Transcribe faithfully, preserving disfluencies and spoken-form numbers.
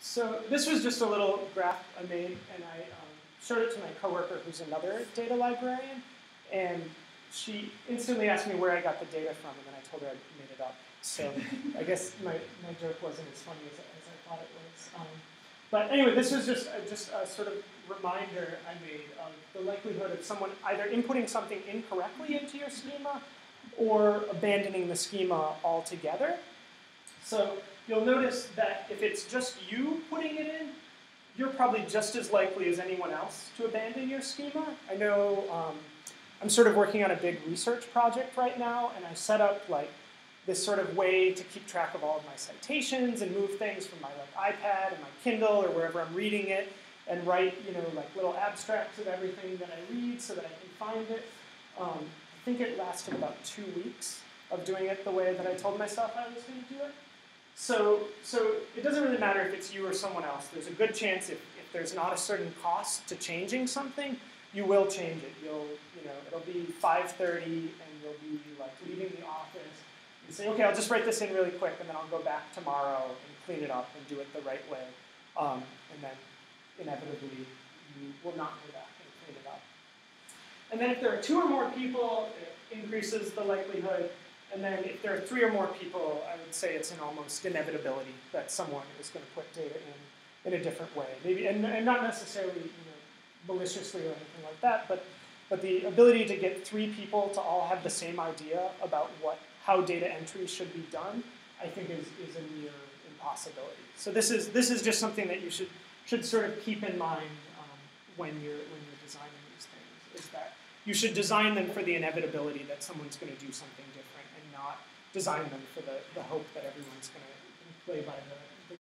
So this was just a little graph I made, and I um, showed it to my coworker who's another data librarian, and she instantly asked me where I got the data from, and then I told her I made it up. So I guess my, my joke wasn't as funny as, as I thought it was. Um, but anyway, this was just a, just a sort of reminder I made of the likelihood of someone either inputting something incorrectly into your schema or abandoning the schema altogether. So you'll notice that if it's just you putting it in, you're probably just as likely as anyone else to abandon your schema. I know um, I'm sort of working on a big research project right now, and I set up like this sort of way to keep track of all of my citations and move things from my like iPad and my Kindle or wherever I'm reading it, and write you know like little abstracts of everything that I read so that I can find it. Um, I think it lasted about two weeks of doing it the way that I told myself I was going to do it. So, so it doesn't really matter if it's you or someone else. There's a good chance if, if there's not a certain cost to changing something, you will change it. You'll, you know, it'll be five thirty, and you'll be like leaving the office and say, okay, I'll just write this in really quick, and then I'll go back tomorrow and clean it up and do it the right way. Um, and then inevitably, you will not go back and clean it up. And then if there are two or more people, it increases the likelihood. And then if there are three or more people, I would say it's an almost inevitability that someone is going to put data in in a different way. Maybe, and, and not necessarily you know, maliciously or anything like that, but, but the ability to get three people to all have the same idea about what, how data entry should be done, I think is, is a near impossibility. So this is, this is just something that you should, should sort of keep in mind um, when, you're, when you're designing these things, is that you should design them for the inevitability that someone's going to do something different. Design them for the, the hope that everyone's going to play by the